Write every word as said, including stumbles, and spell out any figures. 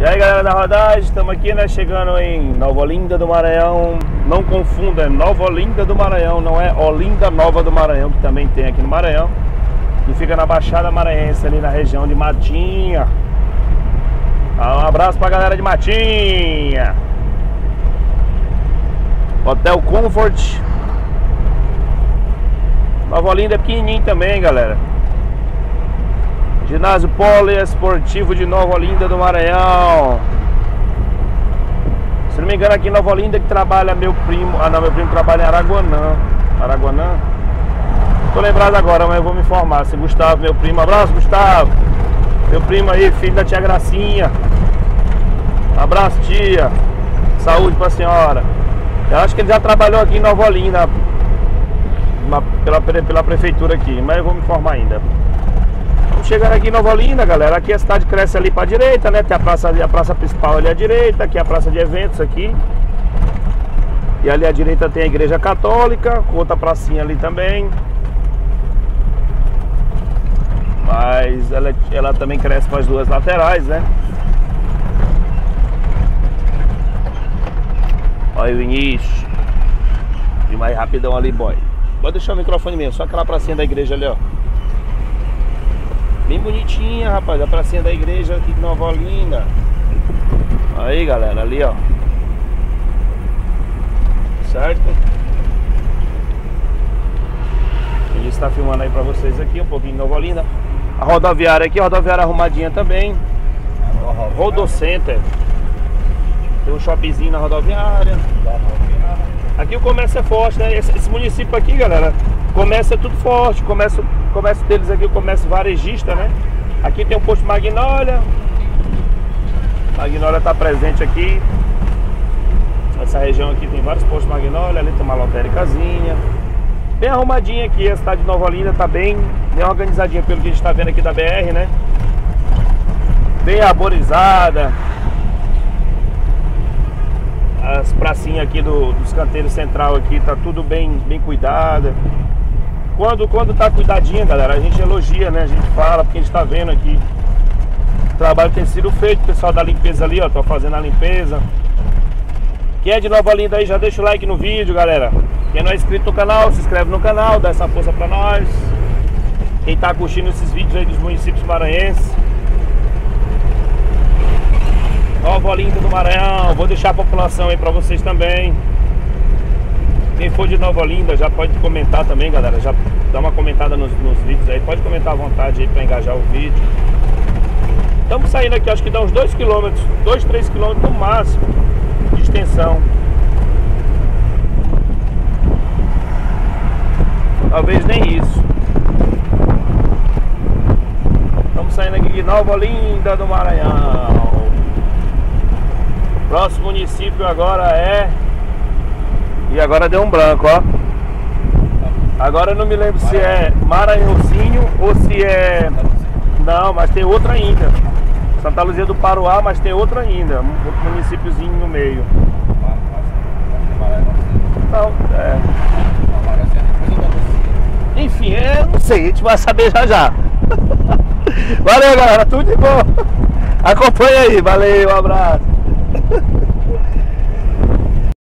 E aí galera da rodagem, estamos aqui, né, chegando em Nova Olinda do Maranhão. Não confunda, é Nova Olinda do Maranhão, não é Olinda Nova do Maranhão, que também tem aqui no Maranhão. E fica na Baixada Maranhense, ali na região de Matinha. Um abraço pra galera de Matinha. Hotel Comfort Nova Olinda é pequenininho também, galera. Ginásio Poliesportivo de Nova Olinda do Maranhão. Se não me engano, aqui em Nova Olinda que trabalha meu primo. Ah não, meu primo trabalha em Araguanã. Araguanã? Tô lembrado agora, mas eu vou me informar. Se Gustavo, meu primo, abraço Gustavo. Meu primo aí, filho da tia Gracinha. Abraço tia. Saúde pra senhora. Eu acho que ele já trabalhou aqui em Nova Olinda uma, pela, pela prefeitura aqui, mas eu vou me informar ainda. Chegando aqui em Nova Olinda, galera, aqui a cidade cresce ali para a direita, né? Tem a praça, a praça principal ali à direita, aqui é a praça de eventos aqui. E ali à direita tem a igreja católica, outra pracinha ali também. Mas ela, ela também cresce para as duas laterais, né? Olha o Vinícius. E mais rapidão ali, boy. Pode deixar o microfone mesmo, só aquela pracinha da igreja ali, ó. Bem bonitinha, rapaz, a pracinha da igreja aqui de Nova Olinda. Aí, galera, ali, ó. Certo? A gente está filmando aí pra vocês aqui, um pouquinho de Nova Olinda. A rodoviária aqui, a rodoviária arrumadinha também. Rodocenter. Tem um shoppingzinho na rodoviária. Aqui o comércio é forte, né? Esse, esse município aqui, galera, comércio é tudo forte, comércio... O comércio deles aqui, o comércio varejista, né? Aqui tem o posto Magnólia. Magnólia tá presente aqui. Essa região aqui tem vários postos Magnólia. Ali tem uma lotéricazinha. Bem arrumadinha aqui. A cidade de Nova Olinda tá bem, bem organizadinha pelo que a gente tá vendo aqui da B R, né? Bem arborizada. As pracinhas aqui do, dos canteiros central aqui tá tudo bem, bem cuidada. Quando, quando tá cuidadinha, galera, a gente elogia, né? A gente fala, porque a gente tá vendo aqui. O trabalho tem sido feito, o pessoal da limpeza ali, ó, tô fazendo a limpeza. Quem é de Nova Olinda aí, já deixa o like no vídeo, galera. Quem não é inscrito no canal, se inscreve no canal, dá essa força pra nós. Quem tá curtindo esses vídeos aí dos municípios maranhenses. Nova Olinda do Maranhão, vou deixar a população aí pra vocês também. Quem for de Nova Olinda já pode comentar também, galera. Já dá uma comentada nos, nos vídeos aí. Pode comentar à vontade aí para engajar o vídeo. Estamos saindo aqui, acho que dá uns dois quilômetros, dois, três quilômetros no máximo de extensão. Talvez nem isso. Estamos saindo aqui de Nova Olinda do Maranhão. Próximo município agora é... E agora deu um branco, ó. Agora eu não me lembro se é Maranhãozinho ou se é... Não, mas tem outra ainda. Santa Luzia do Paruá, mas tem outra ainda. Um outro municípiozinho no meio. Não, é... Enfim, eu não sei, a gente vai saber já já. Valeu, galera, tudo de bom. Acompanha aí, valeu, um abraço.